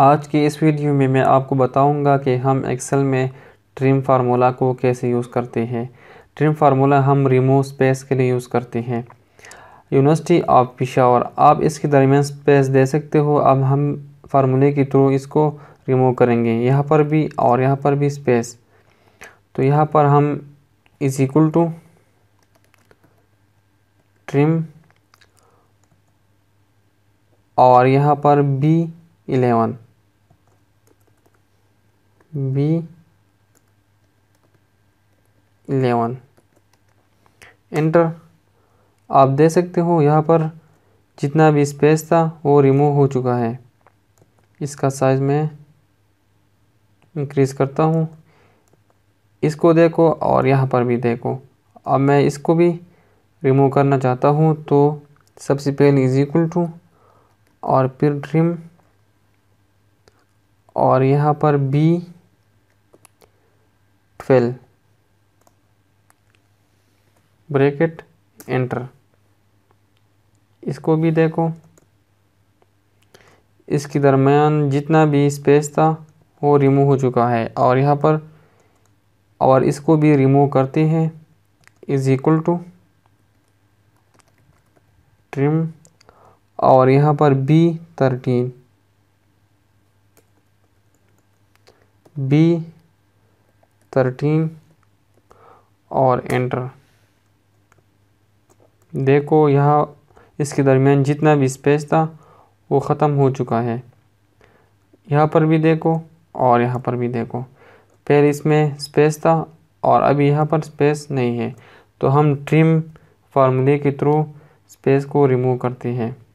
आज के इस वीडियो में मैं आपको बताऊंगा कि हम एक्सेल में ट्रिम फार्मूला को कैसे यूज़ करते हैं। ट्रिम फार्मूला हम रिमूव स्पेस के लिए यूज़ करते हैं। यूनिवर्सिटी ऑफ पेशावर, आप इसके दरमियान स्पेस दे सकते हो। अब हम फार्मूले के थ्रू इसको रिमूव करेंगे, यहाँ पर भी और यहाँ पर भी स्पेस। तो यहाँ पर हम इज इक्वल टू ट्रिम और यहाँ पर B11 एंटर आप दे सकते हो। यहाँ पर जितना भी स्पेस था वो रिमूव हो चुका है। इसका साइज़ मैं इंक्रीज़ करता हूँ, इसको देखो और यहाँ पर भी देखो। अब मैं इसको भी रिमूव करना चाहता हूँ, तो सबसे पहले इज इक्वल टू और फिर ट्रिम और यहाँ पर B12 ब्रैकेट एंटर। इसको भी देखो, इसके दरमियान जितना भी स्पेस था वो रिमूव हो चुका है। और यहाँ पर और इसको भी रिमूव करते हैं, इज इक्वल टू ट्रिम और यहाँ पर B13 और एंटर। देखो यहाँ इसके दरमियान जितना भी स्पेस था वो ख़त्म हो चुका है। यहाँ पर भी देखो और यहाँ पर भी देखो। पहले इसमें स्पेस था और अभी यहाँ पर स्पेस नहीं है। तो हम ट्रिम फार्मूले के थ्रू स्पेस को रिमूव करते हैं।